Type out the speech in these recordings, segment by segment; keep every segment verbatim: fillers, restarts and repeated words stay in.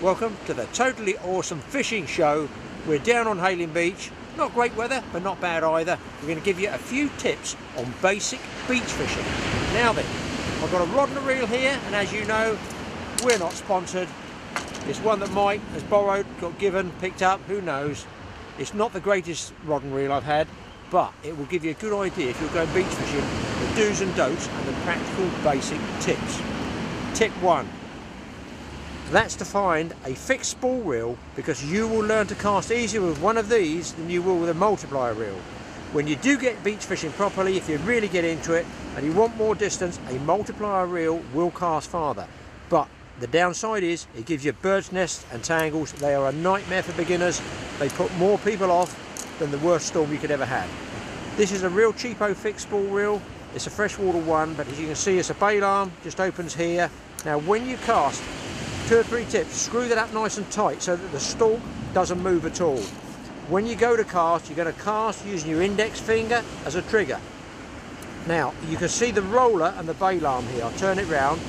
Welcome to the Totally Awesome Fishing Show. We're down on Hayling Beach. Not great weather, but not bad either. We're going to give you a few tips on basic beach fishing. Now then, I've got a rod and a reel here, and as you know, we're not sponsored. It's one that Mike has borrowed, got given, picked up, who knows. It's not the greatest rod and reel I've had, but it will give you a good idea if you're going beach fishing, the do's and don'ts and the practical basic tips. Tip one. That's to find a fixed spool reel, because you will learn to cast easier with one of these than you will with a multiplier reel. When you do get beach fishing properly, if you really get into it and you want more distance, a multiplier reel will cast farther. But the downside is it gives you bird's nests and tangles. They are a nightmare for beginners. They put more people off than the worst storm you could ever have. This is a real cheapo fixed spool reel. It's a freshwater one, but as you can see, it's a bail arm, just opens here. Now when you cast, two or three tips, screw that up nice and tight so that the stalk doesn't move at all. When you go to cast, you're going to cast using your index finger as a trigger. Now you can see the roller and the bail arm here. I'll turn it round.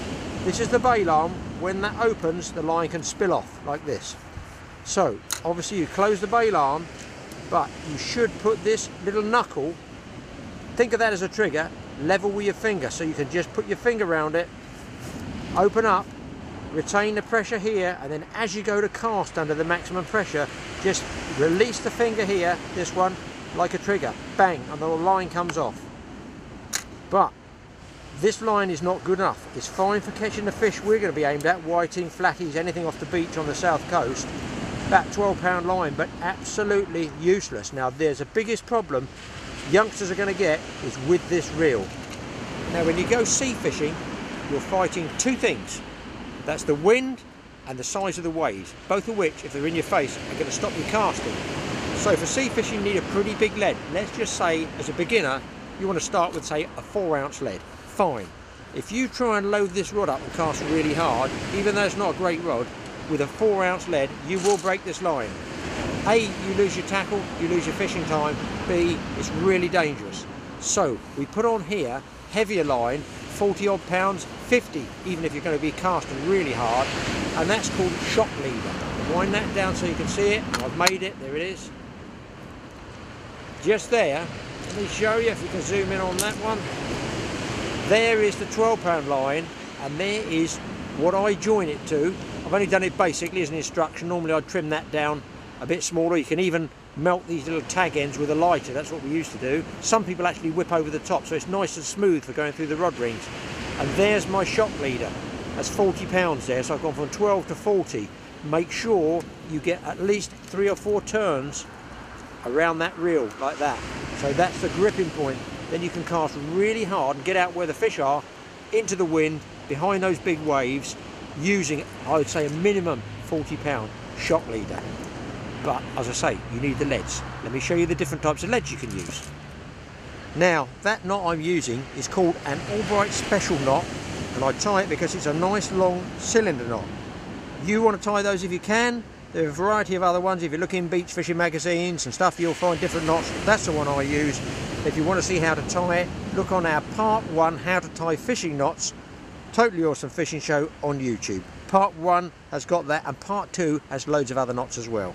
This is the bail arm. When that opens, the line can spill off like this. So obviously you close the bail arm, but you should put this little knuckle, think of that as a trigger, level with your finger, so you can just put your finger around it, open up, retain the pressure here, and then as you go to cast under the maximum pressure, just release the finger here, this one, like a trigger, bang, and the line comes off. But this line is not good enough. It's fine for catching the fish we're going to be aimed at, whiting, flatties, anything off the beach on the south coast, that twelve pound line, but absolutely useless. Now there's the biggest problem youngsters are going to get is with this reel. Now when you go sea fishing, you're fighting two things. That's the wind and the size of the waves, both of which, if they're in your face, are going to stop you casting. So for sea fishing, you need a pretty big lead. Let's just say, as a beginner, you want to start with, say, a four ounce lead. Fine. If you try and load this rod up and cast really hard, even though it's not a great rod, with a four ounce lead, you will break this line. A, you lose your tackle, you lose your fishing time. B, it's really dangerous. So we put on here, heavier line, forty odd pounds, fifty, even if you're going to be casting really hard, and that's called shock leader. Wind that down so you can see it. I've made it, there it is, just there. Let me show you if you can zoom in on that one. There is the twelve pound line, and there is what I join it to. I've only done it basically as an instruction. Normally I'd trim that down a bit smaller. You can even melt these little tag ends with a lighter. That's what we used to do. Some people actually whip over the top, so it's nice and smooth for going through the rod rings. And there's my shock leader. That's forty pounds there, so I've gone from twelve to forty. Make sure you get at least three or four turns around that reel like that. So that's the gripping point. Then you can cast really hard and get out where the fish are, into the wind, behind those big waves, using, I would say, a minimum forty pound shock leader. But as I say, you need the leads. Let me show you the different types of leads you can use. Now that knot I'm using is called an Albright Special Knot, and I tie it because it's a nice long cylinder knot. You want to tie those if you can. There are a variety of other ones. If you look in beach fishing magazines and stuff, you'll find different knots. That's the one I use. If you want to see how to tie it, look on our part one, how to tie fishing knots, Totally Awesome Fishing Show on YouTube. Part one has got that, and part two has loads of other knots as well.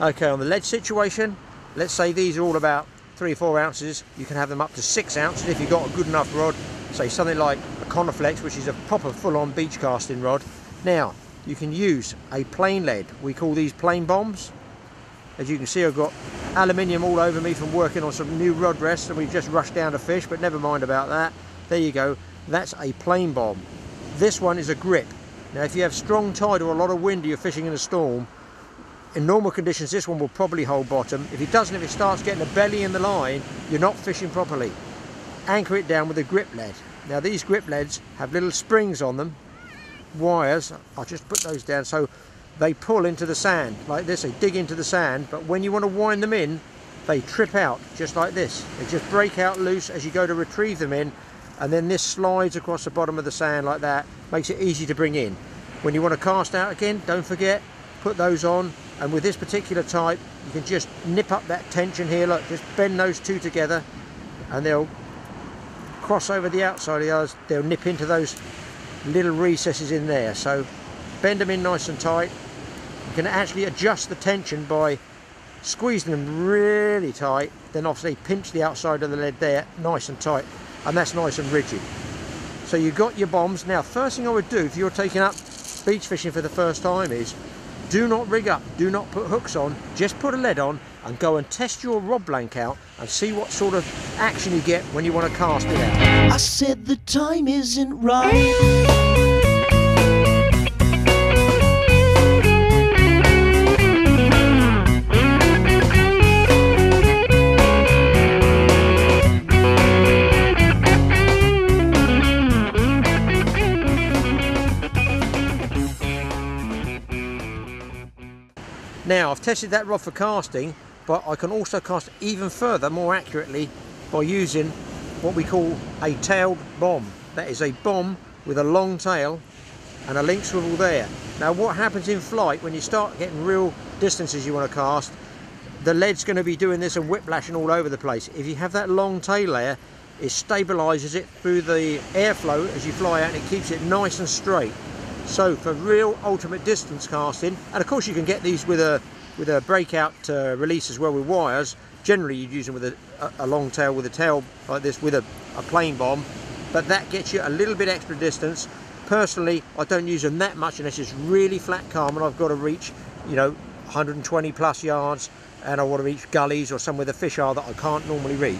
Okay, on the lead situation, let's say these are all about three or four ounces. You can have them up to six ounces if you've got a good enough rod, say something like a Coniflex, which is a proper full-on beach casting rod. Now, you can use a plain lead. We call these plain bombs. As you can see, I've got aluminium all over me from working on some new rod rests, and we've just rushed down to fish, but never mind about that. There you go, that's a plain bomb. This one is a grip. Now, if you have strong tide or a lot of wind or you're fishing in a storm, in normal conditions, this one will probably hold bottom. If it doesn't, if it starts getting a belly in the line, you're not fishing properly. Anchor it down with a grip lead. Now these grip leads have little springs on them, wires. I'll just put those down so they pull into the sand like this. They dig into the sand, but when you want to wind them in, they trip out just like this. They just break out loose as you go to retrieve them in, and then this slides across the bottom of the sand like that. Makes it easy to bring in. When you want to cast out again, don't forget, put those on. And with this particular type, you can just nip up that tension here. Look, just bend those two together and they'll cross over the outside of the others. They'll nip into those little recesses in there. So bend them in nice and tight. You can actually adjust the tension by squeezing them really tight, then obviously pinch the outside of the lead there nice and tight, and that's nice and rigid. So you've got your bombs. Now first thing I would do if you're taking up beach fishing for the first time is do not rig up, do not put hooks on, just put a lead on and go and test your rod blank out and see what sort of action you get when you want to cast it out. I said the time isn't right. Now I've tested that rod for casting, but I can also cast even further more accurately by using what we call a tailed bomb. That is a bomb with a long tail and a link swivel there. Now what happens in flight when you start getting real distances you want to cast, the lead's going to be doing this and whiplashing all over the place. If you have that long tail there, it stabilises it through the airflow as you fly out and it keeps it nice and straight. So for real ultimate distance casting, and of course you can get these with a with a breakout uh, release as well with wires. Generally you'd use them with a, a long tail, with a tail like this, with a, a plain bomb, but that gets you a little bit extra distance. Personally, I don't use them that much unless it's really flat calm and I've got to reach, you know, one hundred twenty plus yards and I want to reach gullies or somewhere the fish are that I can't normally reach.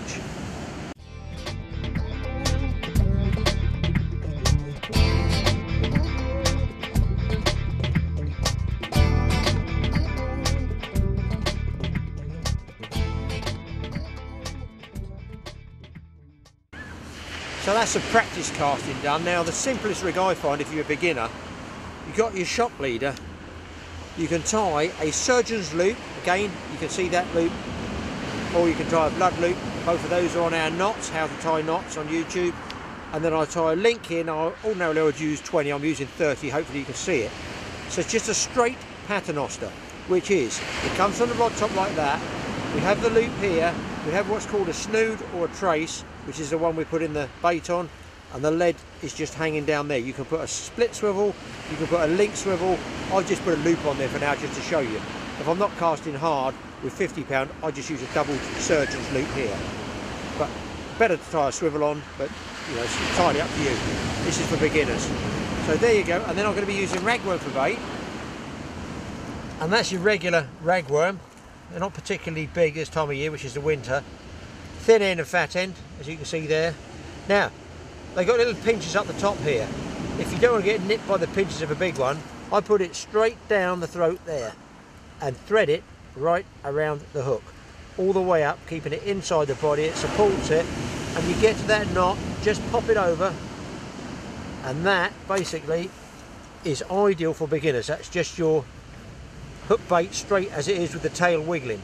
So that's the practice casting done. Now the simplest rig I find if you're a beginner, you've got your shock leader. You can tie a surgeon's loop, again you can see that loop, or you can tie a blood loop. Both of those are on our knots, how to tie knots on YouTube. And then I tie a link in. I ordinarily would use twenty, I'm using thirty, hopefully you can see it. So it's just a straight paternoster, which is, it comes on the rod top like that, we have the loop here, we have what's called a snood or a trace, which is the one we put in the bait on, and the lead is just hanging down there. You can put a split swivel, you can put a link swivel. I've just put a loop on there for now just to show you. If I'm not casting hard with fifty pound, I just use a double surgeon's loop here. But better to tie a swivel on, but you know, it's entirely up to you. This is for beginners. So there you go, and then I'm going to be using ragworm for bait. And that's your regular ragworm. They're not particularly big this time of year, which is the winter. Thin end and fat end, as you can see there. Now, they've got little pinches up the top here. If you don't want to get nipped by the pinches of a big one, I put it straight down the throat there and thread it right around the hook, all the way up, keeping it inside the body. It supports it, and you get to that knot, just pop it over, and that basically is ideal for beginners. That's just your hook bait straight as it is with the tail wiggling.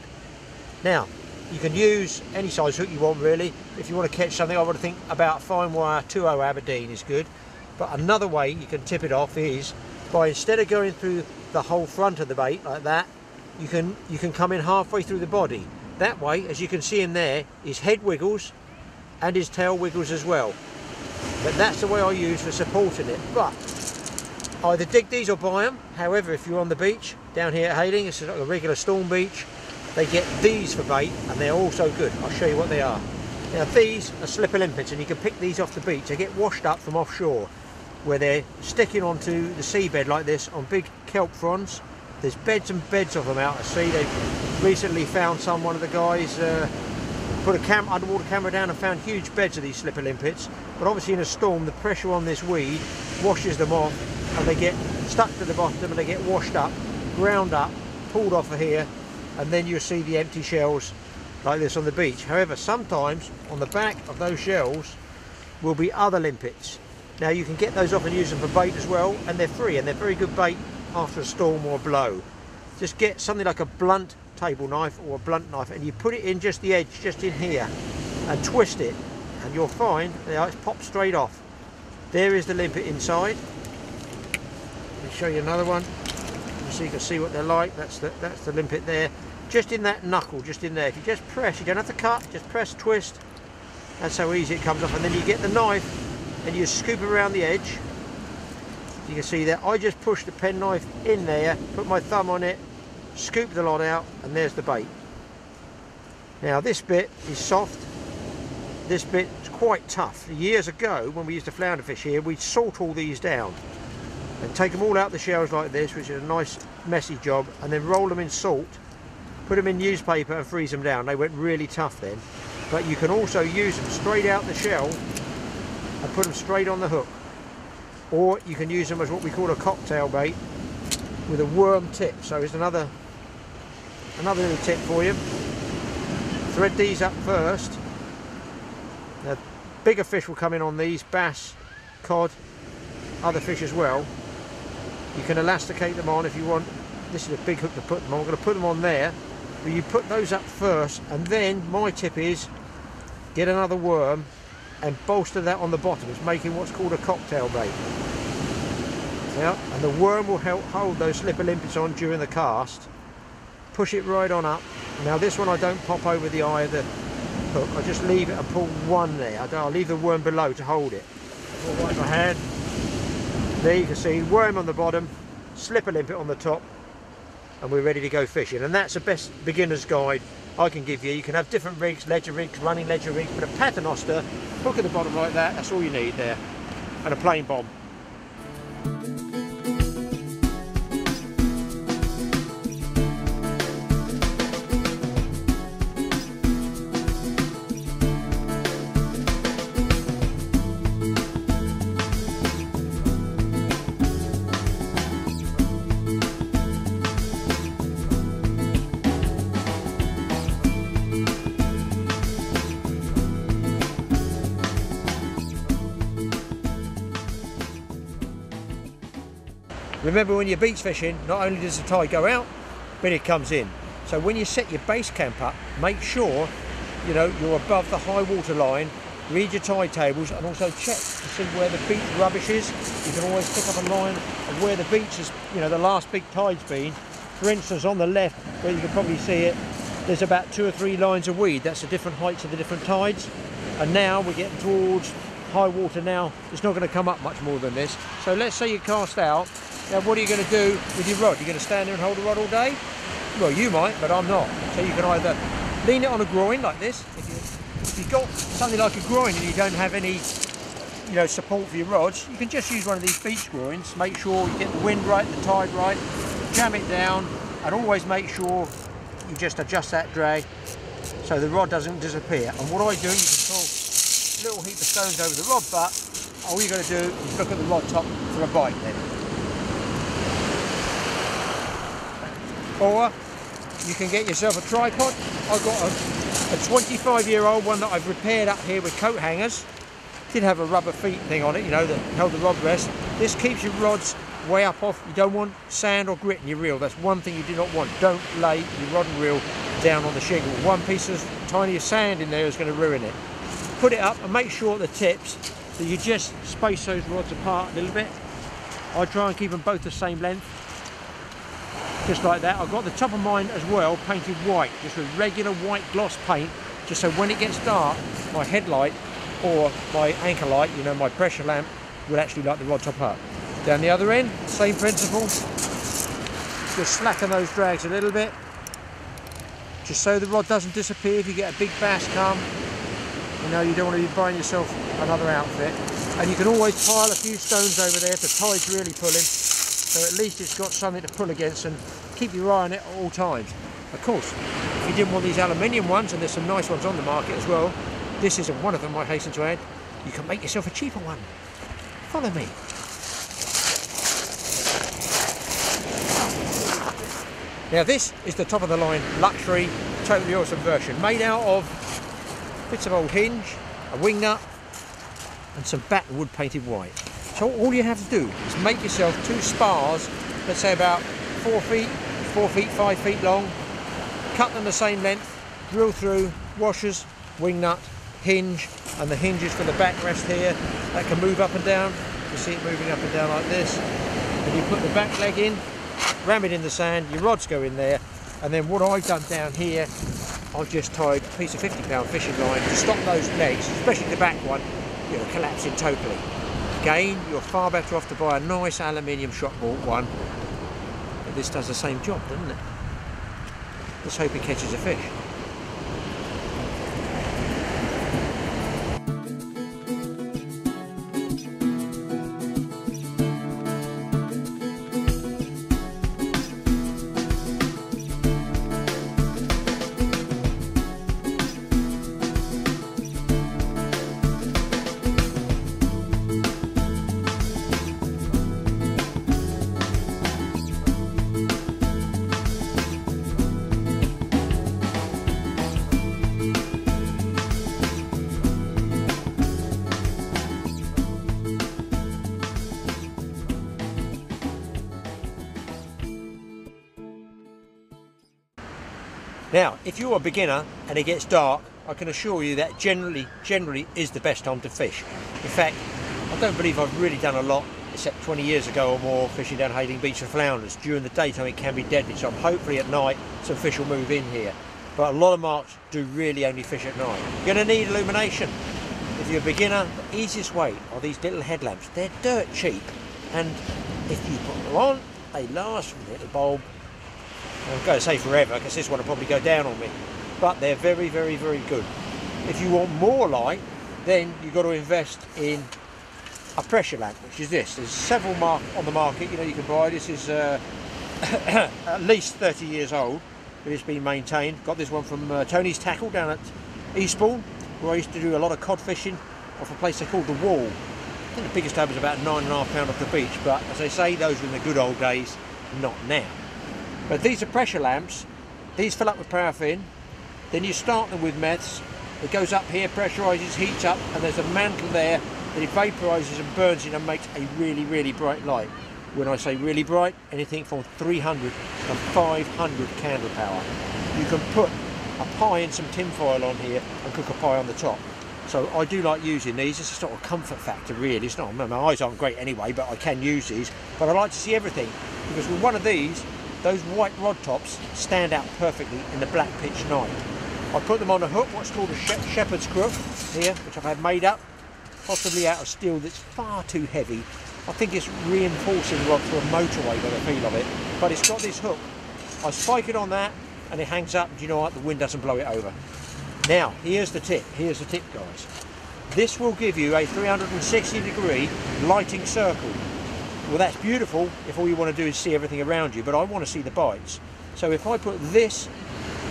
Now, you can use any size hook you want really. If you want to catch something, I would think about fine wire two oh Aberdeen is good. But another way you can tip it off is by, instead of going through the whole front of the bait like that, you can you can come in halfway through the body. That way, as you can see in there, his head wiggles and his tail wiggles as well. But that's the way I use for supporting it. But either dig these or buy them. However, if you're on the beach down here at Hayling, it's like a regular storm beach. They get these for bait and they're also good. I'll show you what they are. Now these are slipper limpets, and you can pick these off the beach. They get washed up from offshore where they're sticking onto the seabed like this on big kelp fronds. There's beds and beds of them out at sea. They've recently found some, one of the guys uh, put a cam underwater camera down and found huge beds of these slipper limpets. But obviously in a storm the pressure on this weed washes them off and they get stuck to the bottom and they get washed up, ground up, pulled off of here, and then you'll see the empty shells like this on the beach. However, sometimes on the back of those shells will be other limpets. Now you can get those off and use them for bait as well, and they're free and they're very good bait after a storm or a blow. Just get something like a blunt table knife or a blunt knife and you put it in just the edge, just in here, and twist it, and you'll find that it's popped straight off. There is the limpet inside. Let me show you another one so you can see what they're like. That's the, that's the limpet there. Just in that knuckle, just in there. If you just press, you don't have to cut, just press, twist. That's how easy it comes off. And then you get the knife and you scoop around the edge. You can see that I just pushed the penknife in there, put my thumb on it, scooped the lot out, and there's the bait. Now this bit is soft, this bit is quite tough. Years ago when we used to flounder fish here, we'd salt all these down and take them all out the shells like this, which is a nice messy job, and then roll them in salt, put them in newspaper and freeze them down. They went really tough then, but you can also use them straight out the shell and put them straight on the hook. Or you can use them as what we call a cocktail bait with a worm tip. So here's another, another little tip for you. Thread these up first. Now, bigger fish will come in on these, bass, cod, other fish as well. You can elasticate them on if you want. This is a big hook to put them on. I'm going to put them on there. But you put those up first, and then my tip is get another worm and bolster that on the bottom. It's making what's called a cocktail bait. Yeah, and the worm will help hold those slipper limpets on during the cast. Push it right on up. Now this one I don't pop over the eye of the hook. I just leave it and pull one there. I don't, I'll leave the worm below to hold it. I'll wipe my hand. There you can see, worm on the bottom, slipper limpet on the top, and we're ready to go fishing. And that's the best beginner's guide I can give you. You can have different rigs, ledger rigs, running ledger rigs, but a paternoster, hook at the bottom like that, that's all you need there, and a plain bomb. Remember, when you're beach fishing, not only does the tide go out, but it comes in. So when you set your base camp up, make sure you know you're above the high water line. Read your tide tables and also check to see where the beach rubbish is. You can always pick up a line of where the beach is, you know, the last big tide's been. For instance, on the left, where you can probably see it, there's about two or three lines of weed. That's the different heights of the different tides. And now we're getting towards high water now. It's not going to come up much more than this. So let's say you cast out. Now what are you going to do with your rod? You're going to stand there and hold the rod all day? Well, you might, but I'm not. So you can either lean it on a groin like this. If, you, if you've got something like a groin and you don't have any, you know, support for your rods, you can just use one of these beach groins. Make sure you get the wind right, the tide right, jam it down, and always make sure you just adjust that drag so the rod doesn't disappear. And what I do, you can pull a little heap of stones over the rod butt. All you've got to do is look at the rod top for a bite then. Or you can get yourself a tripod. I've got a twenty-five year old one that I've repaired up here with coat hangers. Did have a rubber feet thing on it, you know, that held the rod rest. This keeps your rods way up off. You don't want sand or grit in your reel. That's one thing you do not want. Don't lay your rod and reel down on the shingle. One piece of tiny sand in there is going to ruin it. Put it up and make sure at the tips that you just space those rods apart a little bit. I try and keep them both the same length. Just like that. I've got the top of mine as well painted white, just with regular white gloss paint, just so when it gets dark, my headlight or my anchor light, you know, my pressure lamp, will actually light the rod top up. Down the other end, same principle. Just slacken those drags a little bit, just so the rod doesn't disappear. If you get a big bass come, you know, you don't want to be buying yourself another outfit. And you can always pile a few stones over there if the tide's really pulling. So at least it's got something to pull against, and keep your eye on it at all times. Of course, if you didn't want these aluminium ones, and there's some nice ones on the market as well, this isn't one of them, I hasten to add, you can make yourself a cheaper one. Follow me. Now this is the top of the line luxury, totally awesome version, made out of bits of old hinge, a wing nut, and some battenwood painted white. So all you have to do is make yourself two spars, let's say about four feet, four feet, five feet long, cut them the same length, drill through, washers, wing nut, hinge, and the hinges for the backrest here, that can move up and down. You see it moving up and down like this. And you put the back leg in, ram it in the sand, your rods go in there, and then what I've done down here, I've just tied a piece of fifty pound fishing line to stop those legs, especially the back one, you know, collapsing totally. Again, you're far better off to buy a nice aluminium shot bolt one. But this does the same job, doesn't it? Let's hope it catches a fish. Now, if you're a beginner and it gets dark, I can assure you that generally, generally is the best time to fish. In fact, I don't believe I've really done a lot, except twenty years ago or more, fishing down Hayling Beach and flounders. During the daytime it can be deadly, so I'm hopefully at night some fish will move in here. But a lot of marks do really only fish at night. You're going to need illumination. If you're a beginner, the easiest way are these little headlamps. They're dirt cheap, and if you put them on, they last with a little bulb. I'm going to say forever because this one will probably go down on me, but they're very very very good. If you want more light, then you've got to invest in a pressure lamp, which is this. There's several mark on the market, you know, you can buy. This is uh, at least thirty years old, but it's been maintained. Got this one from uh, Tony's Tackle down at Eastbourne, where I used to do a lot of cod fishing off a place they called The Wall. I think the biggest tub was about nine and a half pound off the beach, but as they say, those were in the good old days, not now. But these are pressure lamps. These fill up with paraffin, then you start them with meths. It goes up here, pressurises, heats up, and there's a mantle there that it vaporises and burns in and makes a really, really bright light. When I say really bright, anything from three hundred to five hundred candle power. You can put a pie and some tin foil on here and cook a pie on the top. So I do like using these. It's a sort of comfort factor, really. It's not, my eyes aren't great anyway, but I can use these. But I like to see everything, because with one of these, those white rod tops stand out perfectly in the black pitch night. I put them on a hook, what's called a shepherd's crook here, which I've had made up, possibly out of steel that's far too heavy. I think it's reinforcing rod for a motorway by the feel of it, but it's got this hook. I spike it on that and it hangs up, and you know what, the wind doesn't blow it over. Now, here's the tip, here's the tip guys. This will give you a three hundred sixty degree lighting circle. Well, that's beautiful if all you want to do is see everything around you, but I want to see the bites. So if I put this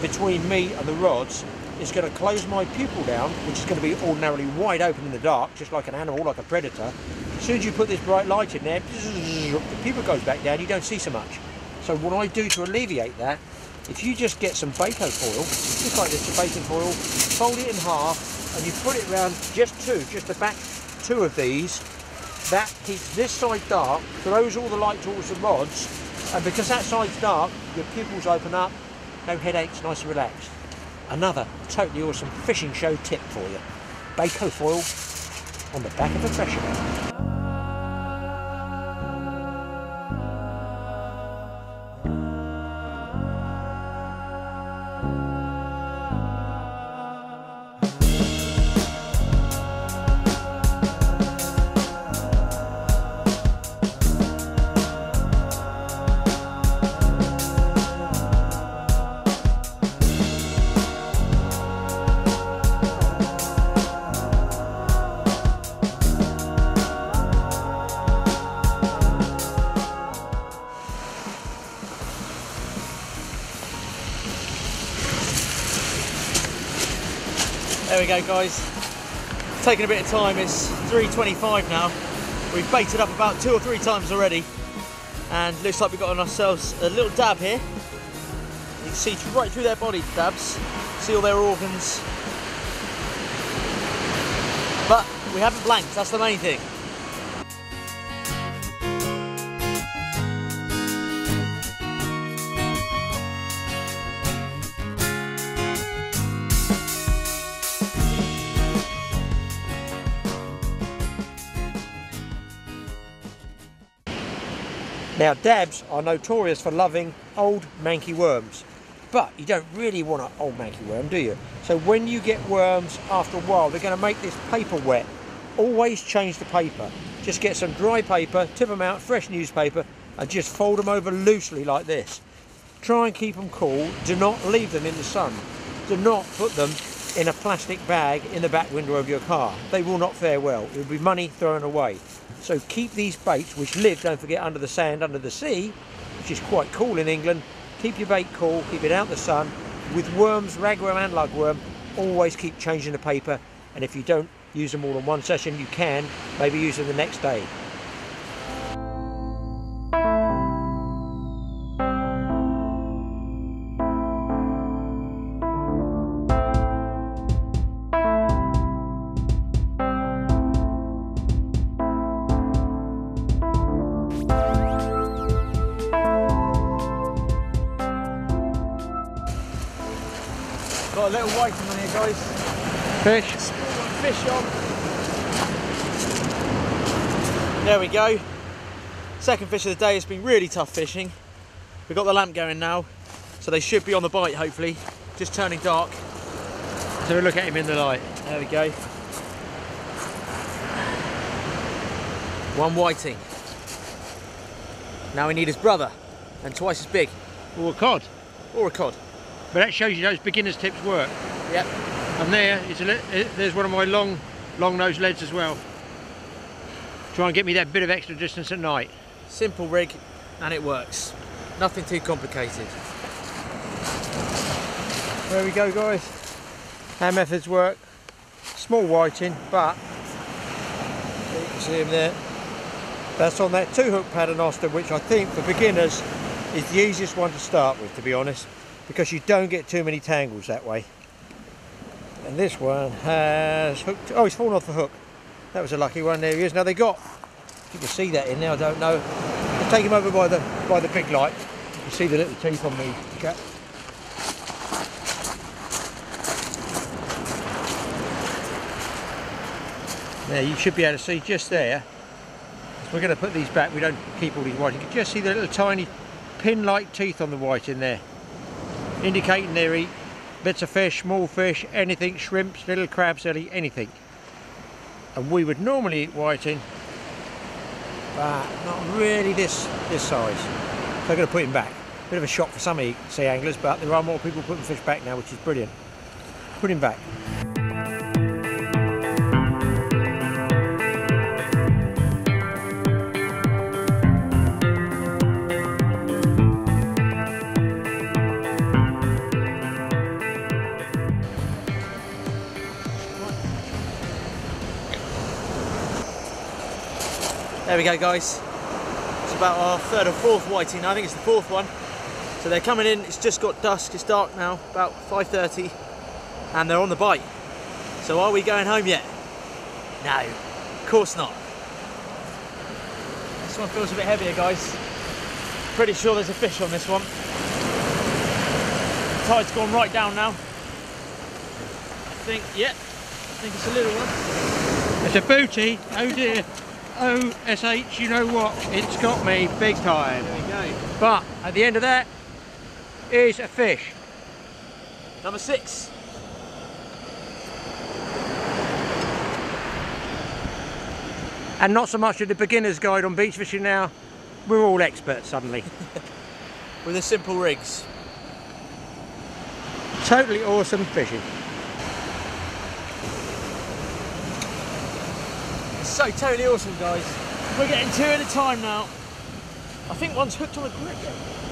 between me and the rods, it's going to close my pupil down, which is going to be ordinarily wide open in the dark, just like an animal, like a predator. As soon as you put this bright light in there, the pupil goes back down, you don't see so much. So what I do to alleviate that, if you just get some Bacon foil, just like this Bacon foil, fold it in half, and you put it around just two, just the back two of these. That keeps this side dark, throws all the light towards the rods, and because that side's dark, your pupils open up, no headaches, nice and relaxed. Another totally awesome fishing show tip for you. Baco foil on the back of a pressure lamp. There we go guys, it's taken a bit of time, it's three twenty-five now. We've baited up about two or three times already, and looks like we've got on ourselves a little dab here. You can see right through their body dabs, see all their organs. But we haven't blanked, that's the main thing. Now, dabs are notorious for loving old manky worms, but you don't really want an old manky worm, do you? So when you get worms, after a while, they're going to make this paper wet. Always change the paper. Just get some dry paper, tip them out, fresh newspaper, and just fold them over loosely like this. Try and keep them cool. Do not leave them in the sun. Do not put them in a plastic bag in the back window of your car. They will not fare well. It will be money thrown away. So keep these baits, which live, don't forget, under the sand, under the sea, which is quite cool in England. Keep your bait cool, keep it out the sun. With worms, ragworm and lugworm, always keep changing the paper, and if you don't use them all in one session, you can maybe use them the next day. Got a little white on here, guys. Fish. Fish on. There we go. Second fish of the day. It's been really tough fishing. We've got the lamp going now, so they should be on the bite hopefully. Just turning dark. So we look at him in the light. There we go. One whiting. Now we need his brother, and twice as big. Or a cod. Or a cod. But that shows you those beginner's tips work. Yep. And there, it's a, there's one of my long, long nose leads as well. Try and get me that bit of extra distance at night. Simple rig, and it works. Nothing too complicated. There we go, guys. Our methods work. Small whiting, but you can see him there. That's on that two-hook paternoster, which I think for beginners is the easiest one to start with, to be honest, because you don't get too many tangles that way. And this one has hooked, oh, he's fallen off the hook. That was a lucky one. There he is. Now they got, if you can see that in there, I don't know. I'll take him over by the by the big light. You can see the little teeth on me. Okay. There, you should be able to see just there. So we're going to put these back. We don't keep all these white. You can just see the little tiny pin-like teeth on the white in there, indicating they eat bits of fish, small fish, anything, shrimps, little crabs, anything. And we would normally eat whiting, but not really this this size. So I'm going to put him back. Bit of a shock for some sea anglers, but there are more people putting fish back now, which is brilliant. Put him back. There we go, guys. It's about our third or fourth whiting. I think it's the fourth one. So they're coming in. It's just got dusk. It's dark now, about five thirty, and they're on the bite. So are we going home yet? No, of course not. This one feels a bit heavier, guys. Pretty sure there's a fish on this one. The tide's gone right down now. I think, yeah, I think it's a little one. It's a booty. Oh dear. O S H, you know what, it's got me big time. There we go. But at the end of that is a fish. Number six. And not so much of the beginner's guide on beach fishing now, we're all experts suddenly. With the simple rigs. Totally awesome fishing. So totally awesome, guys. We're getting two at a time now. I think one's hooked on a grip.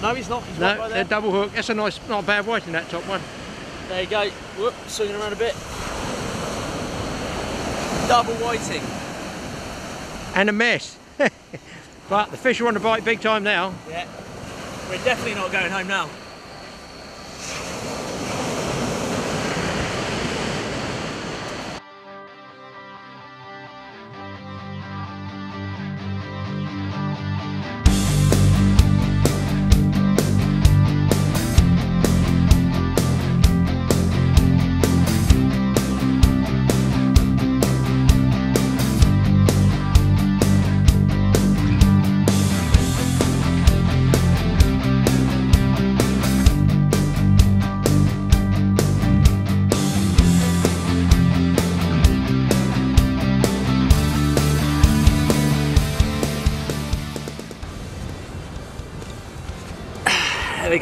No, he's not. He's no, right they're double hooked. That's a nice, not a bad white in that top one. There you go. Whoop, swinging around a bit. Double whiting. And a mess. But the fish are on the bite big time now. Yeah. We're definitely not going home now.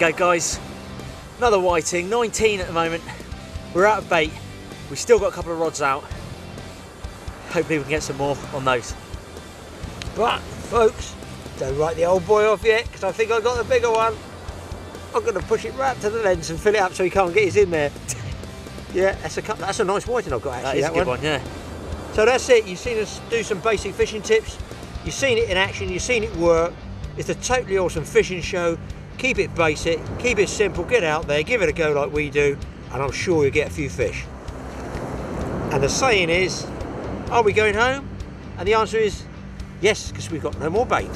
we go, guys, another whiting, nineteen at the moment. We're out of bait, we've still got a couple of rods out. Hopefully we can get some more on those. But folks, don't write the old boy off yet, because I think I got the bigger one. I'm going to push it right to the lens and fill it up so he can't get his in there. Yeah, that's a that's a nice whiting I've got, actually. That is a good one, yeah. So that's it. You've seen us do some basic fishing tips. You've seen it in action. You've seen it work. It's a totally awesome fishing show. Keep it basic. Keep it simple. Get out there. Give it a go like we do, and I'm sure you'll get a few fish. And the saying is, are we going home? And the answer is yes, because we've got no more bait.